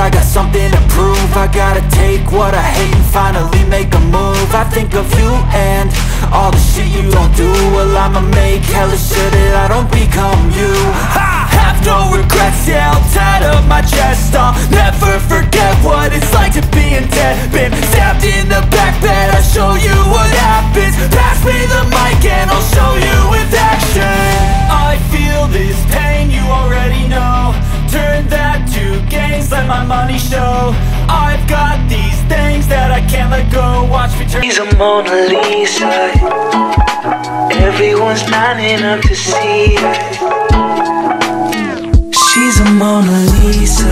I got something to prove. I gotta take what I hate and finally make a move. I think of you and all the shit you don't do. Well, I'ma make hella sure that I don't become you. I have no regrets, yeah, I'll tattoo my chest. I'll never forget what it's like to be in debt. Been stabbed in the back bed, I'll show you what happens. Pass me the mic and I'll show you with action. I feel this pain, you already know. Turn that to gains, let my money show. I've got these things that I can't let go. Watch me turn. She's a Mona Lisa. Everyone's lining up to see her. She's a Mona Lisa.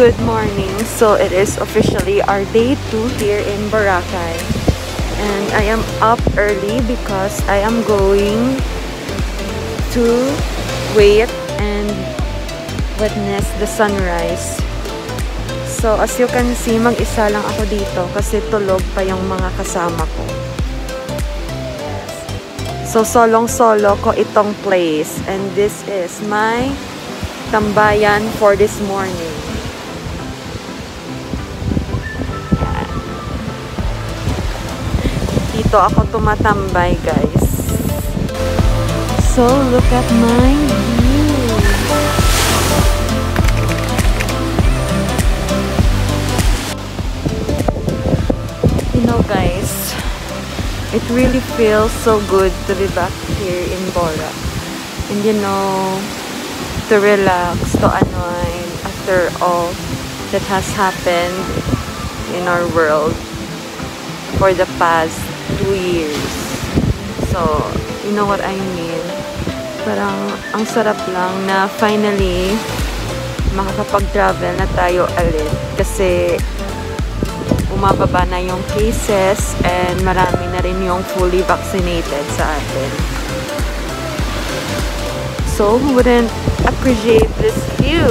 Good morning. So it is officially our day 2 here in Boracay, and I am up early because I am going to wait and witness the sunrise. So as you can see, mag-isa lang ako dito kasi tulog pa yung mga kasama ko. So solong-solo ko itong place, and this is my tambayan for this morning. Dito ako tumatambay, guys. So look at my view. You know, guys, it really feels so good to be back here in Bora, and you know, to relax, to unwind after all that has happened in our world for the past 2 years. So, you know what I mean? Parang ang sarap lang na finally makakapag-travel na tayo ulit kasi umababa na yung cases and marami na rin yung fully vaccinated sa atin. So, who wouldn't appreciate this view?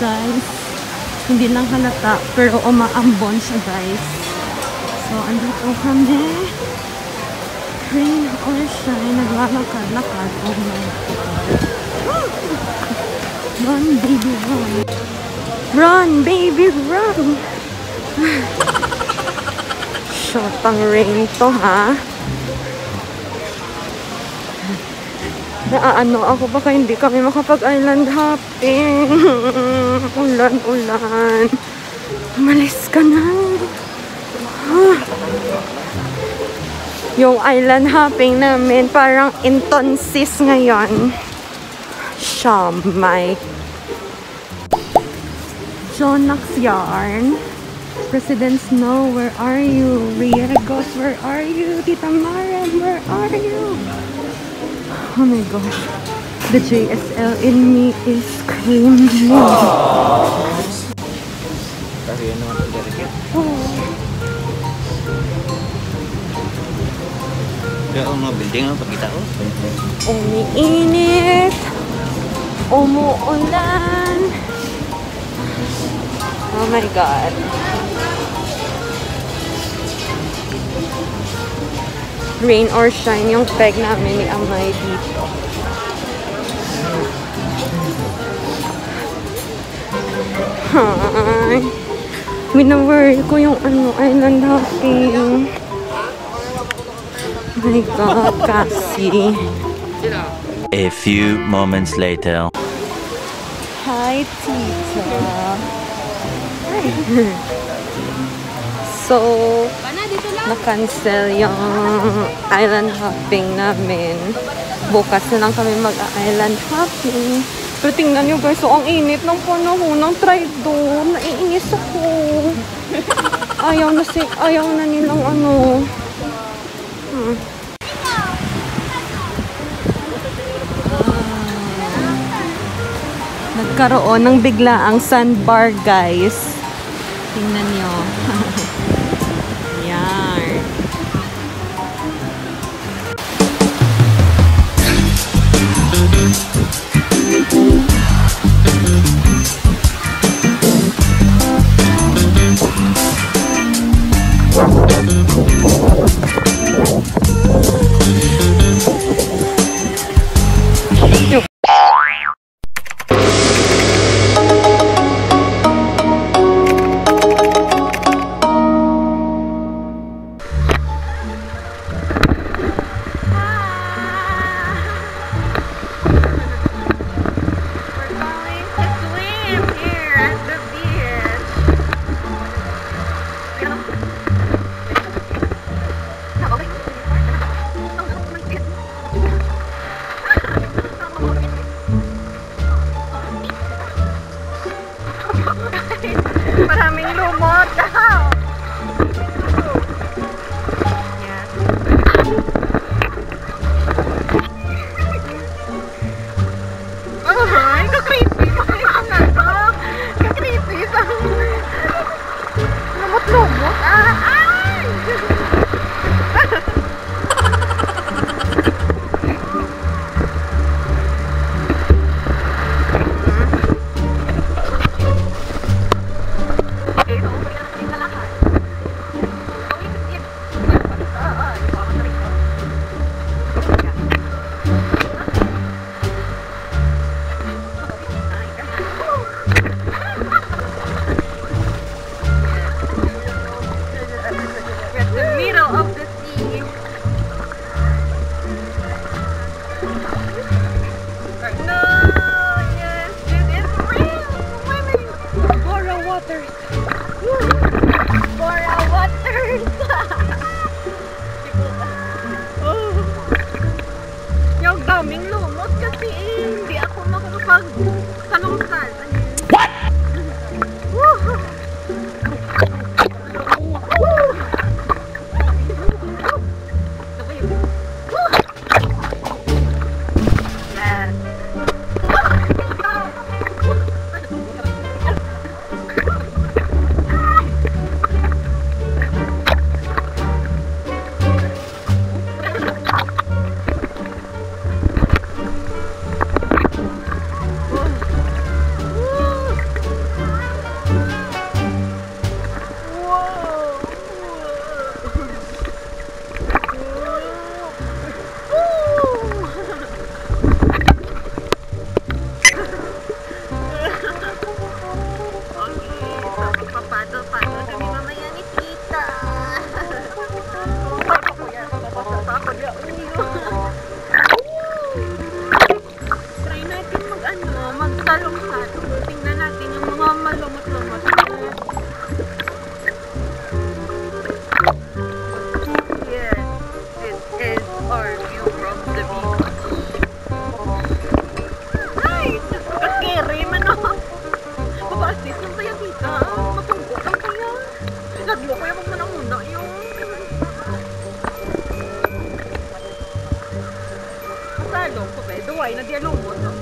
Guys, hindi lang halata pero umaambon siya, guys. So andito kami, rain or shine, naglalakad-lakad. Oh my God, run baby run. Run, baby, run! Shotang rain to, ha? Naaano ako, baka hindi kami makapag-island hopping. Ulan, ulan. Umalis ka na. Yung island hopping namin parang intensis ngayon. Shamay. Jonax Yarn. President's No, where are you? Riera Goes, where are you? Tita Maren, where are you? Oh my gosh. The JSL in me is cringing. Umiinit, umuulan. Oh my God. Rain or shine yung peg namin ni Amay dito. Hi. Wina-worry ko yung ano, island hopping. Oh my God, Cassie. A few moments later. Hi, Tita. Hi. So, na-cancel yung island hopping namin. Bukas na lang kami mag-island hopping. Pero tingnan nyo guys, so ang init ng panahon ng tridon. Naiinis ako. Ayaw na nilang ano. Nagkaroon ng biglaang sandbar, guys. Tingnan nyo. Yan. Maraming lumot daw. Yes. Ay, ka-creepy. Ka-creepy. Lumot-lumot. Ay! nagmo ko yung manamuna yung salong ko pa duway na dialumot no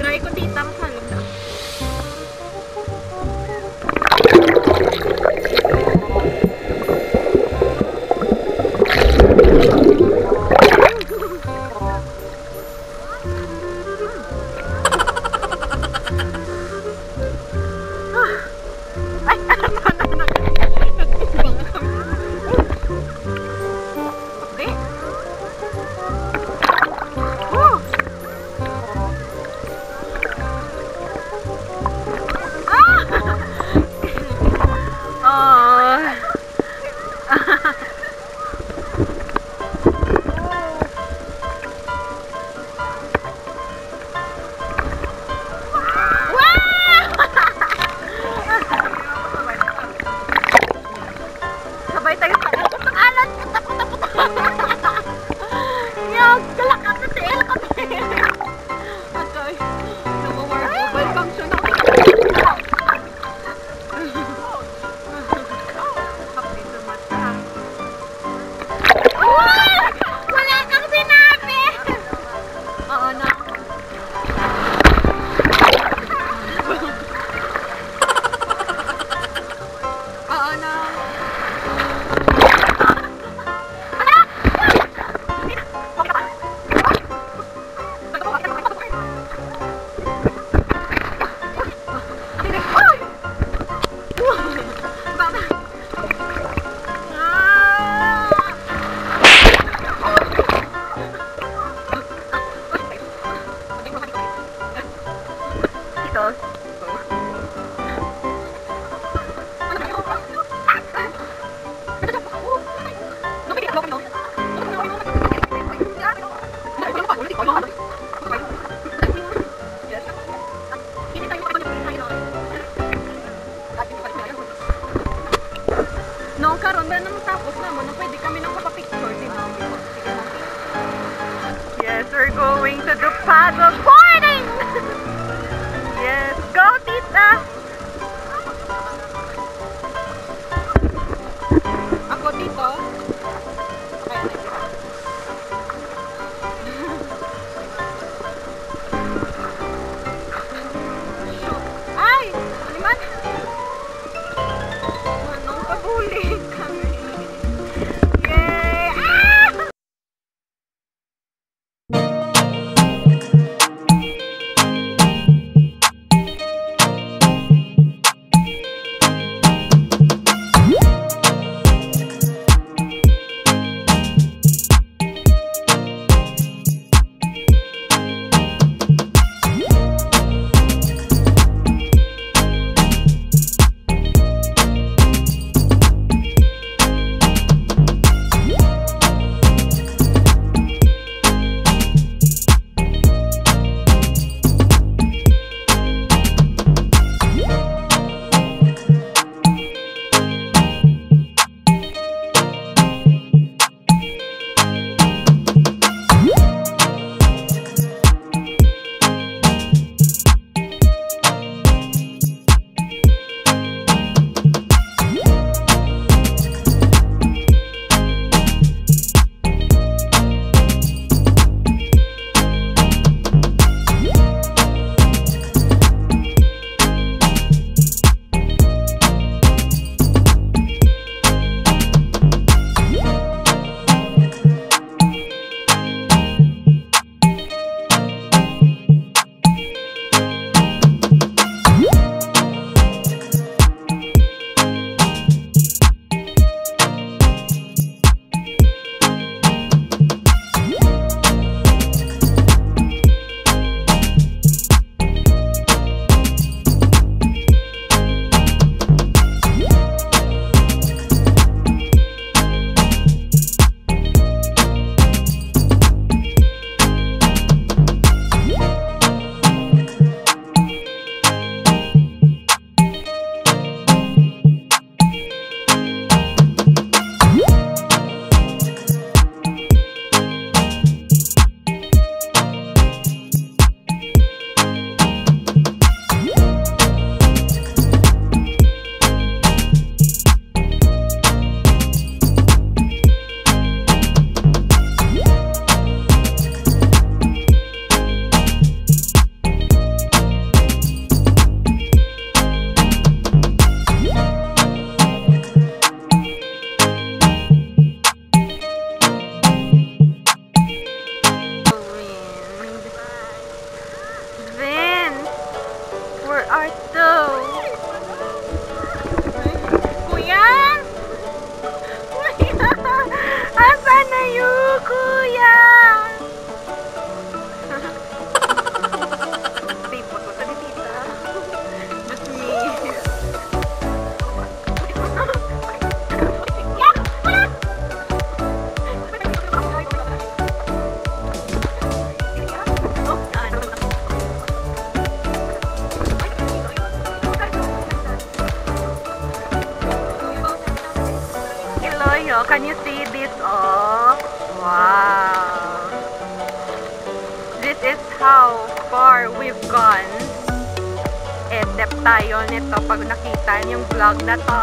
try ko ditang salong na Iloilo. Can you see this? Oh, wow. This is how far we've gone. Edep tayo nito pag nakita yung vlog na to.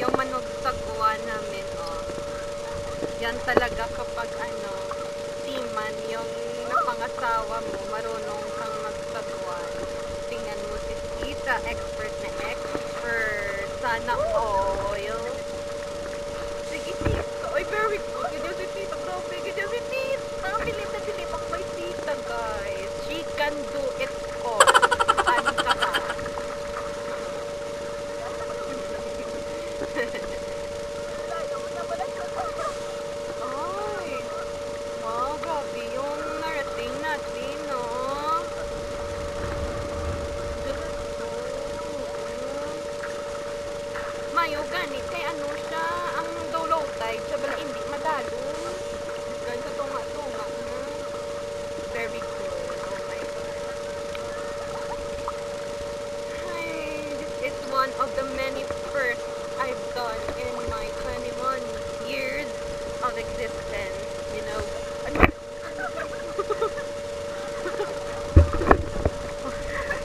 Yung manugsaguan namin, oh. Yan talaga kapag ano, timan yung napangasawa mo, marunong kang magsaguan. Tingnan mo si Tita, expert na expert. Sana oil. Sige, Tita. Ay, very good. Ganyan si Tita, grabe. Ganyan si Tita. Bilip na bilip ang may Tita, guys. She can do it all. Ano ka ba? Ganit kay ano siya, ang low tide siya bala hindi madalo. Ganit sa tunga-tunga. Very cool. Oh my God. Hi, this is one of the many firsts I've done in my 21 years of existence. You know,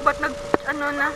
ba't nag, ano na?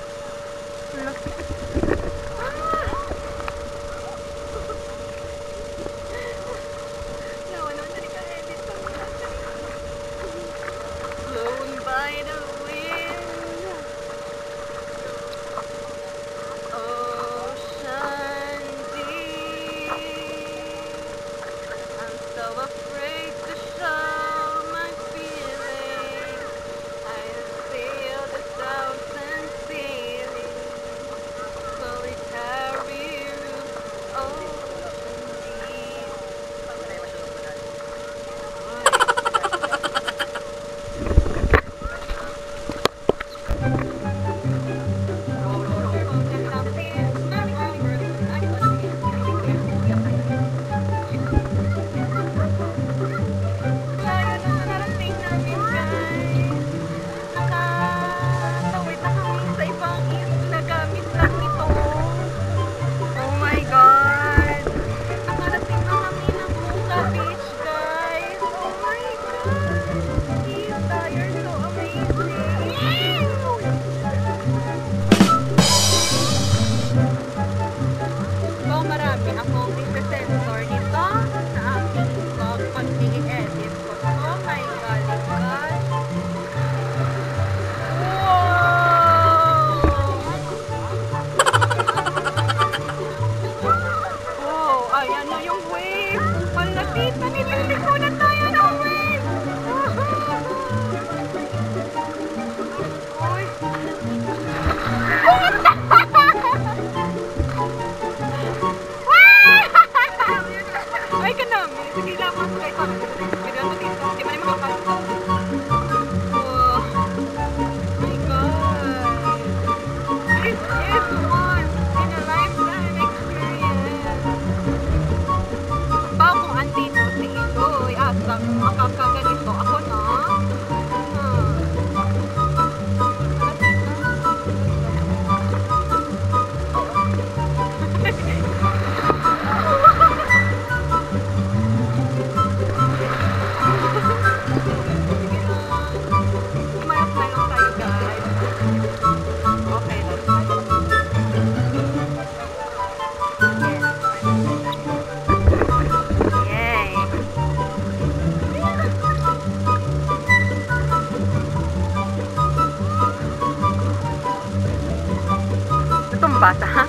bata, ha?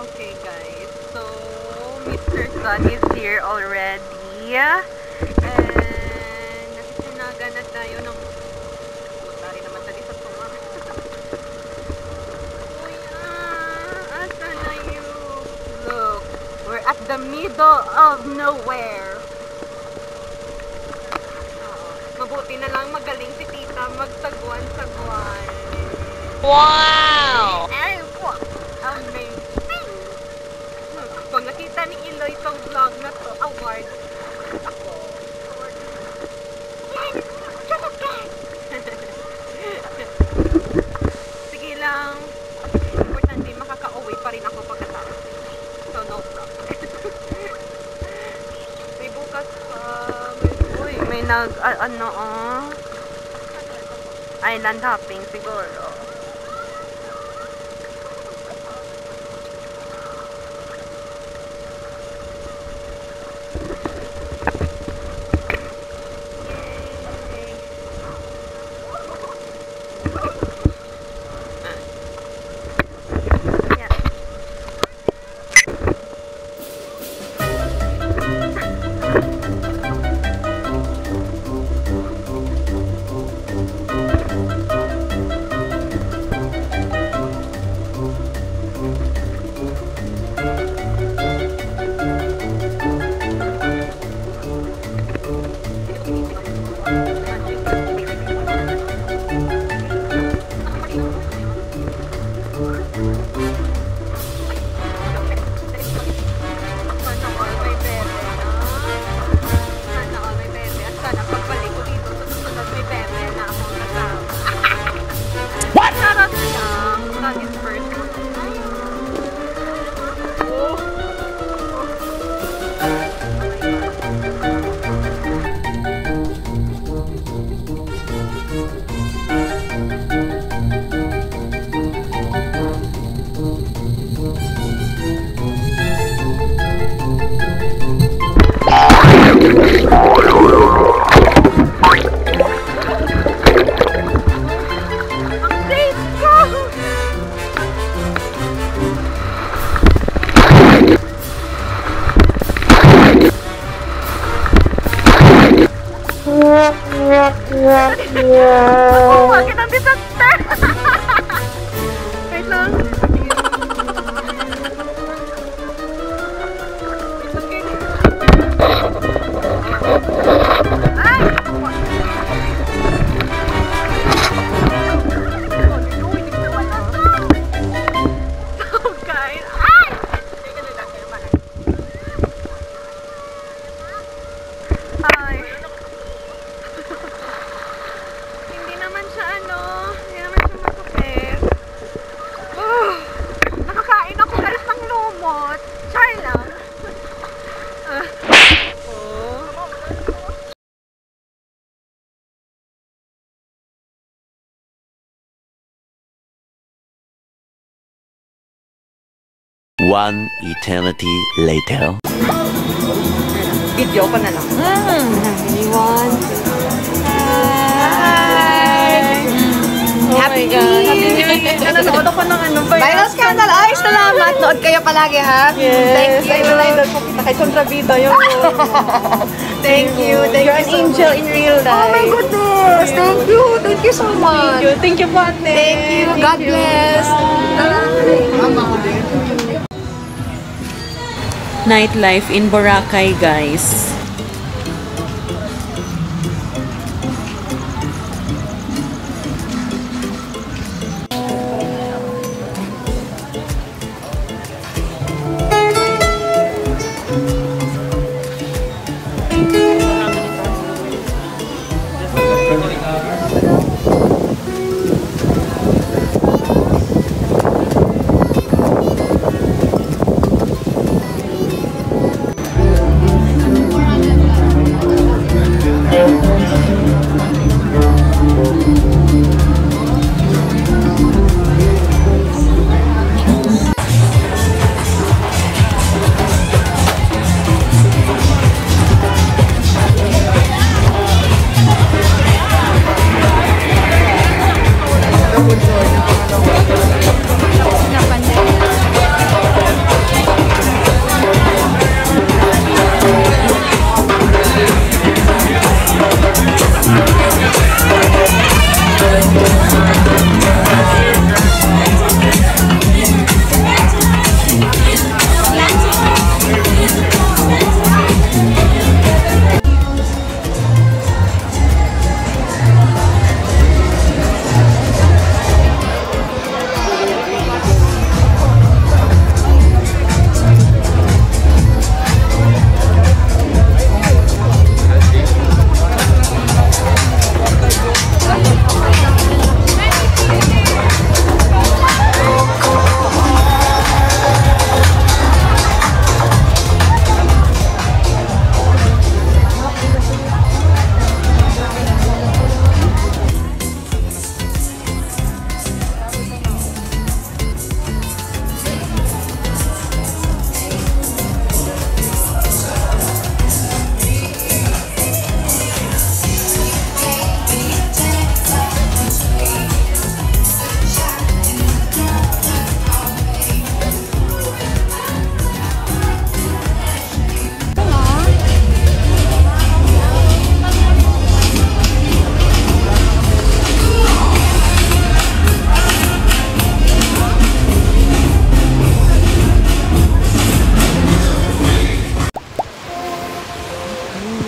Okay guys, so Mr. Sun is here already and nakitunagan na tayo ng putari naman tadi sa tuma. Kuya, asa na you? Look, we're at the middle of nowhere. Mabuti na lang magaling si tita magsaguan-saguan. Wow! Amazing! Pag nakita ni Iloy itong vlog na to, award ako. Yes! Charot ka! Sige lang. Importante, makaka-uwi pa rin ako pagkatapos. So, no problem. May bukas pa. May nag, ano, island hopping siguro. One eternity later. Video pa na lang. Anyone? Hi! Happy New Year! Happy New Year! Nanood ako ng ano ba yun? Virus Scandal! Ay, salamat! Nood kayo palagi ha? Yes! Thank you! Kay Contrabida yun! Thank you! You're an angel in real life! Oh my goodness! Thank you! Thank you so much! Thank you po ate! Thank you! God bless! Nightlife in Boracay, guys.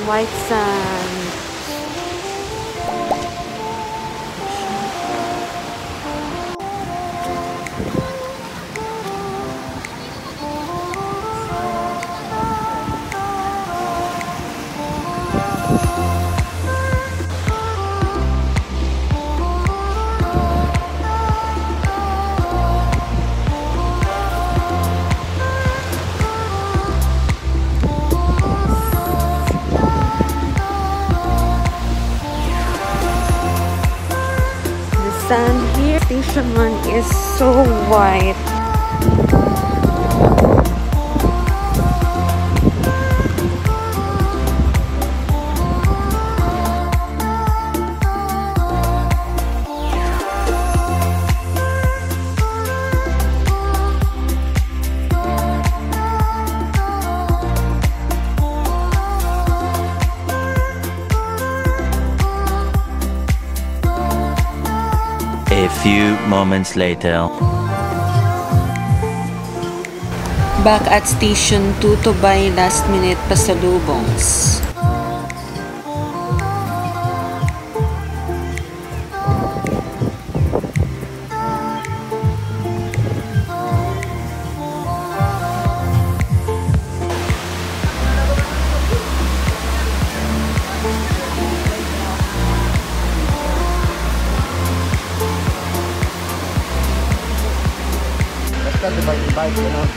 White sand. And here, Tishaman is so white. A few moments later. Back at station 2 to buy last minute pasalubongs. Bike, you know?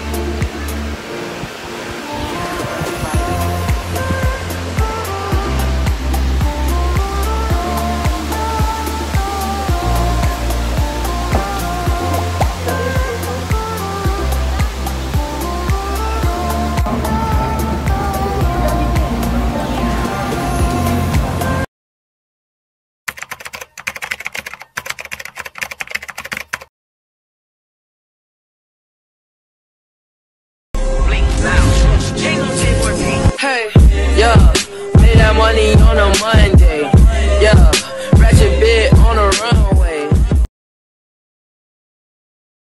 Hey, yo, pay that money on a Monday.